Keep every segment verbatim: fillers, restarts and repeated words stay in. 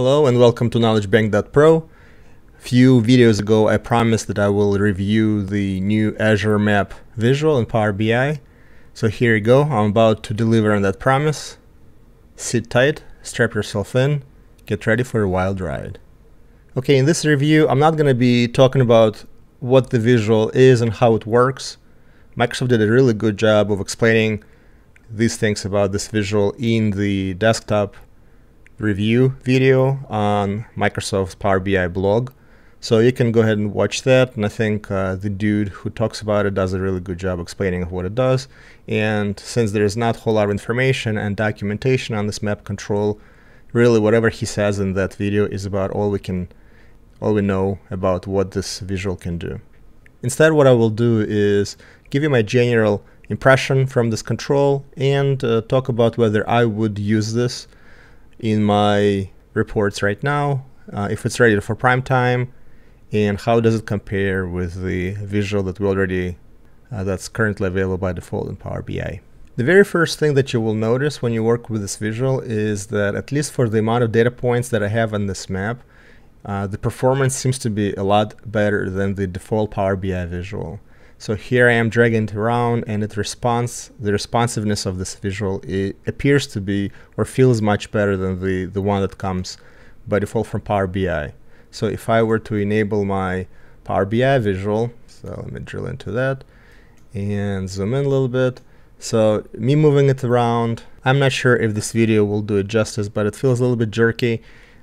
Hello and welcome to knowledge bank dot pro. A few videos ago I promised that I will review the new Azure map visual in Power B I. So here you go, I'm about to deliver on that promise. Sit tight, strap yourself in, get ready for a wild ride. Okay, in this review I'm not going to be talking about what the visual is and how it works. Microsoft did a really good job of explaining these things about this visual in the desktop review video on Microsoft's Power B I blog. So you can go ahead and watch that. And I think uh, the dude who talks about it does a really good job explaining what it does. And since there's not a whole lot of information and documentation on this map control, really whatever he says in that video is about all we can, all we know about what this visual can do. Instead, what I will do is give you my general impression from this control and uh, talk about whether I would use this in my reports right now, uh, if it's ready for prime time, and how does it compare with the visual that we already uh, that's currently available by default in Power B I. The very first thing that you will notice when you work with this visual is that, at least for the amount of data points that I have on this map, uh, the performance seems to be a lot better than the default Power B I visual. So here I am dragging it around, and it responds, the responsiveness of this visual it appears to be or feels much better than the, the one that comes by default from Power B I. So if I were to enable my Power B I visual, so let me drill into that and zoom in a little bit. So me moving it around, I'm not sure if this video will do it justice, but it feels a little bit jerky.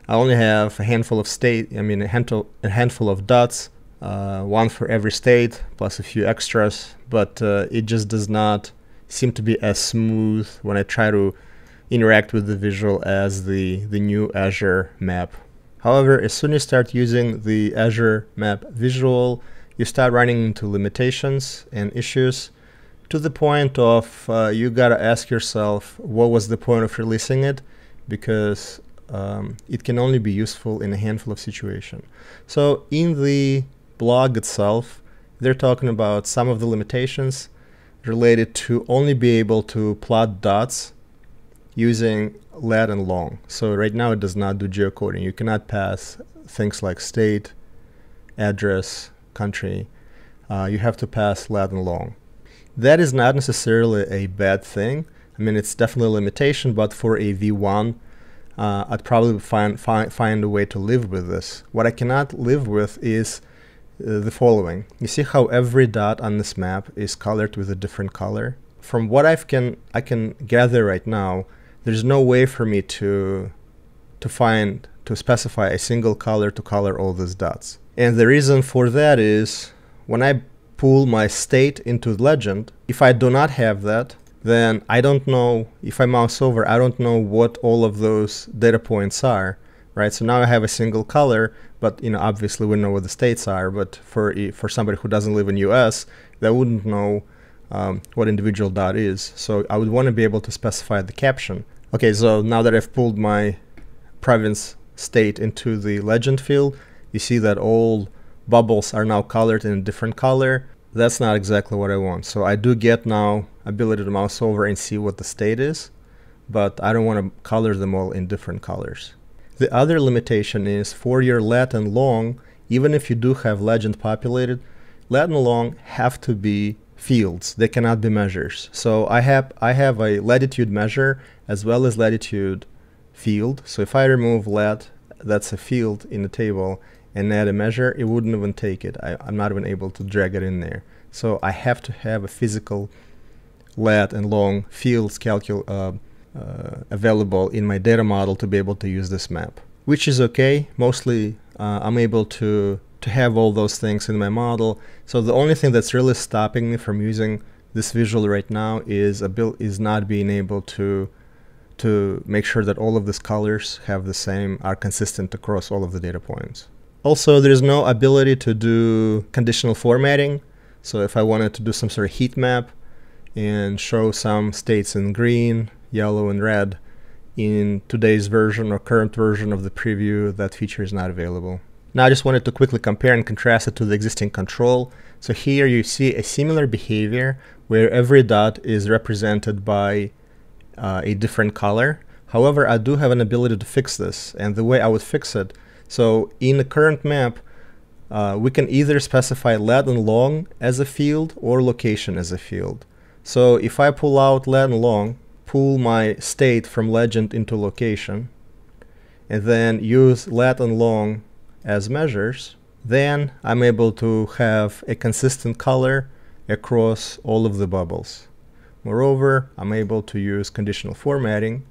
I only have a handful of state, I mean a handful, a handful of dots. Uh, one for every state, plus a few extras, but uh, it just does not seem to be as smooth when I try to interact with the visual as the, the new Azure map. However, as soon as you start using the Azure map visual, you start running into limitations and issues to the point of uh, you gotta ask yourself, what was the point of releasing it? Because um, it can only be useful in a handful of situations. So in the blog itself, they're talking about some of the limitations related to only be able to plot dots using lat and long. So right now it does not do geocoding. You cannot pass things like state, address, country. Uh, you have to pass lat and long. That is not necessarily a bad thing. I mean, it's definitely a limitation, but for a V one, uh, I'd probably find, find, find a way to live with this. What I cannot live with is Uh, the following. You see how every dot on this map is colored with a different color? From what I've can, I can gather right now, there's no way for me to, to find, to specify a single color to color all these dots. And the reason for that is, when I pull my state into legend, if I do not have that, then I don't know, if I mouse over, I don't know what all of those data points are. Right, so now I have a single color, but you know, obviously we know what the states are. But for for somebody who doesn't live in U S, they wouldn't know um, what individual dot is. So I would want to be able to specify the caption. Okay, so now that I've pulled my province state into the legend field, you see that all bubbles are now colored in a different color. That's not exactly what I want. So I do get now ability to mouse over and see what the state is, but I don't want to color them all in different colors. The other limitation is for your lat and long, even if you do have legend populated, lat and long have to be fields. They cannot be measures. So I have, I have a latitude measure as well as latitude field. So if I remove lat, that's a field in the table, and add a measure, it wouldn't even take it. I, I'm not even able to drag it in there. So I have to have a physical lat and long fields calcul. Uh, Uh, available in my data model to be able to use this map, which is okay. Mostly uh, I'm able to to have all those things in my model. So the only thing that's really stopping me from using this visual right now is a build is not being able to to make sure that all of these colors have the same, are consistent across all of the data points. Also, there's no ability to do conditional formatting. So if I wanted to do some sort of heat map and show some states in green, yellow and red in today's version or current version of the preview, that feature is not available. Now I just wanted to quickly compare and contrast it to the existing control. So here you see a similar behavior where every dot is represented by uh, a different color. However, I do have an ability to fix this, and the way I would fix it, so in the current map, uh, we can either specify lat and long as a field or location as a field. So if I pull out lat and long, pull my state from legend into location, and then use lat and long as measures, then I'm able to have a consistent color across all of the bubbles. Moreover, I'm able to use conditional formatting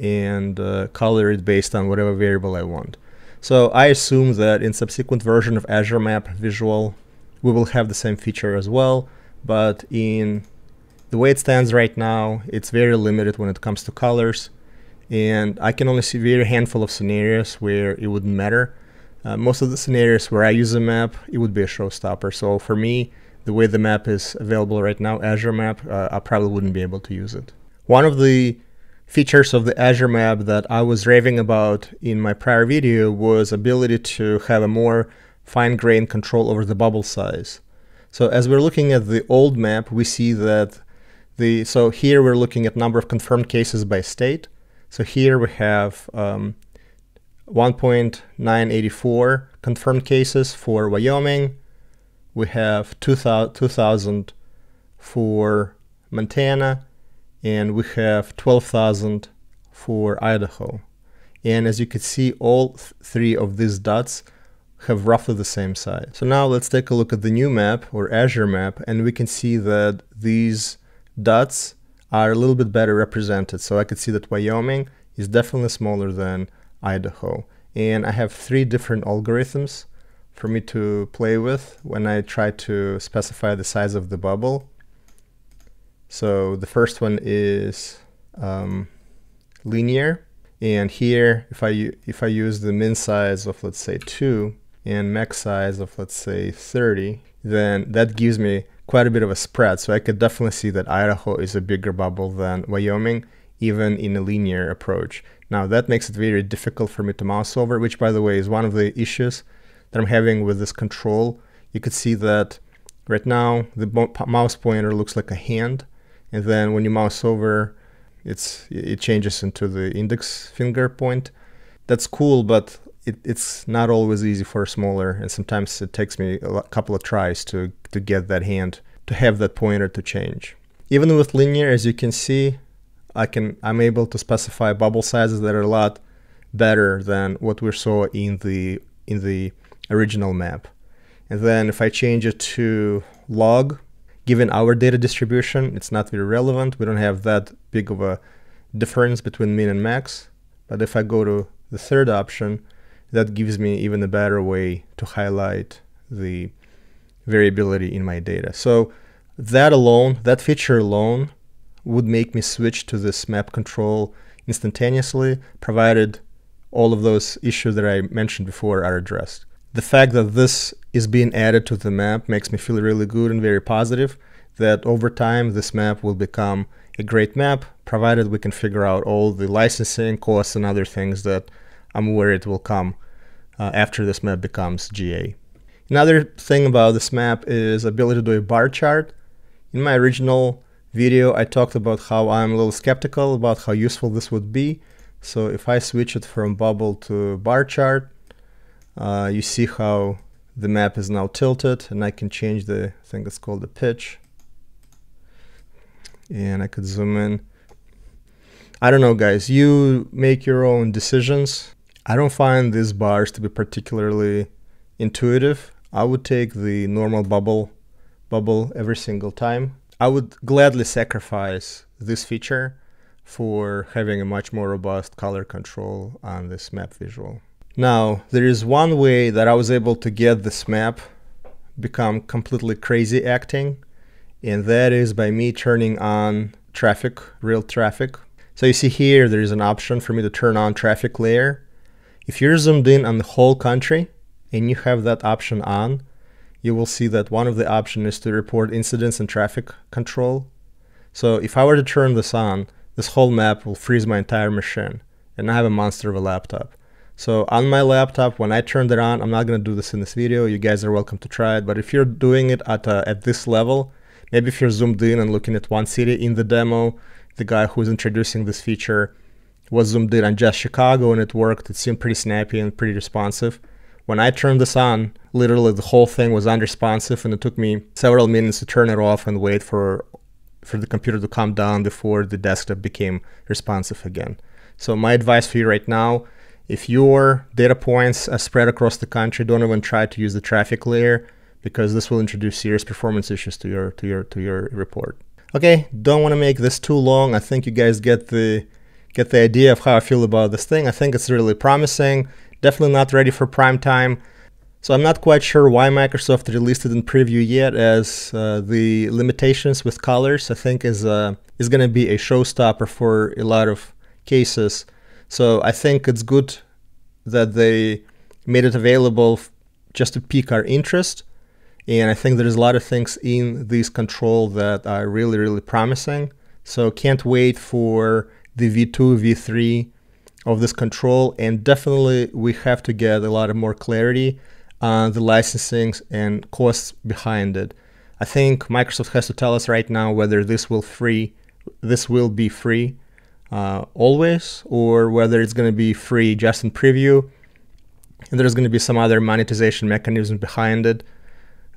and uh, color it based on whatever variable I want. So I assume that in subsequent version of Azure Map Visual, we will have the same feature as well, but in the way it stands right now, it's very limited when it comes to colors, and I can only see a very handful of scenarios where it would matter. Uh, most of the scenarios where I use a map, it would be a showstopper. So for me, the way the map is available right now, Azure Map, uh, I probably wouldn't be able to use it. One of the features of the Azure Map that I was raving about in my prior video was ability to have a more fine-grained control over the bubble size. So as we're looking at the old map, we see that the, so here we're looking at number of confirmed cases by state. So here we have um, one point nine eight four confirmed cases for Wyoming. We have two thousand for Montana, and we have twelve thousand for Idaho. And as you can see, all th three of these dots have roughly the same size. So now let's take a look at the new map, or Azure Map, and we can see that these dots are a little bit better represented. So I could see that Wyoming is definitely smaller than Idaho. And I have three different algorithms for me to play with when I try to specify the size of the bubble. So the first one is um, linear. And here, if I, if I use the min size of, let's say, two and max size of, let's say, thirty, then that gives me quite a bit of a spread. So I could definitely see that Idaho is a bigger bubble than Wyoming, even in a linear approach. Now that makes it very difficult for me to mouse over, which by the way is one of the issues that I'm having with this control. You could see that right now the mouse pointer looks like a hand, and then when you mouse over, it's, it changes into the index finger point. That's cool, but it, it's not always easy for smaller, and sometimes it takes me a couple of tries to, to get that hand, to have that pointer to change. Even with linear, as you can see, I can, I'm able to specify bubble sizes that are a lot better than what we saw in the, in the original map. And then if I change it to log, given our data distribution, it's not very relevant. We don't have that big of a difference between min and max. But if I go to the third option, that gives me even a better way to highlight the variability in my data. So that alone, that feature alone, would make me switch to this map control instantaneously, provided all of those issues that I mentioned before are addressed. The fact that this is being added to the map makes me feel really good and very positive that over time this map will become a great map, provided we can figure out all the licensing costs and other things that I'm worried will come uh, after this map becomes G A. Another thing about this map is ability to do a bar chart. In my original video, I talked about how I'm a little skeptical about how useful this would be. So if I switch it from bubble to bar chart, uh, you see how the map is now tilted, and I can change the thing that's called the pitch. And I could zoom in. I don't know, guys, you make your own decisions. I don't find these bars to be particularly intuitive. I would take the normal bubble, bubble every single time. I would gladly sacrifice this feature for having a much more robust color control on this map visual. Now, there is one way that I was able to get this map become completely crazy acting, and that is by me turning on traffic, real traffic. So you see here, there is an option for me to turn on traffic layer. If you're zoomed in on the whole country and you have that option on, you will see that one of the options is to report incidents and traffic control. So if I were to turn this on, this whole map will freeze my entire machine, and I have a monster of a laptop. So on my laptop, when I turned it on, I'm not going to do this in this video, you guys are welcome to try it, but if you're doing it at, a, at this level, maybe if you're zoomed in and looking at one city in the demo, the guy who was introducing this feature was zoomed in on just Chicago, and it worked. It seemed pretty snappy and pretty responsive. When I turned this on, literally the whole thing was unresponsive, and it took me several minutes to turn it off and wait for for the computer to calm down before the desktop became responsive again. So my advice for you right now, if your data points are spread across the country, don't even try to use the traffic layer, because this will introduce serious performance issues to your to your to your report. Okay, don't want to make this too long. I think you guys get the get the idea of how I feel about this thing. I think it's really promising. Definitely not ready for prime time. So I'm not quite sure why Microsoft released it in preview yet, as uh, the limitations with colors I think is uh, is going to be a showstopper for a lot of cases. So I think it's good that they made it available just to pique our interest. And I think there's a lot of things in this control that are really, really promising. So can't wait for the V two, V three of this control. And definitely we have to get a lot of more clarity on the licensing and costs behind it. I think Microsoft has to tell us right now whether this will free, this will be free uh, always, or whether it's going to be free just in preview. And there's going to be some other monetization mechanism behind it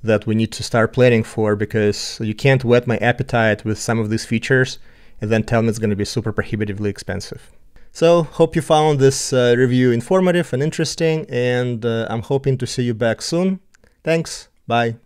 that we need to start planning for, because you can't whet my appetite with some of these features and then tell me it's going to be super prohibitively expensive. So hope you found this uh, review informative and interesting, and uh, I'm hoping to see you back soon. Thanks, bye.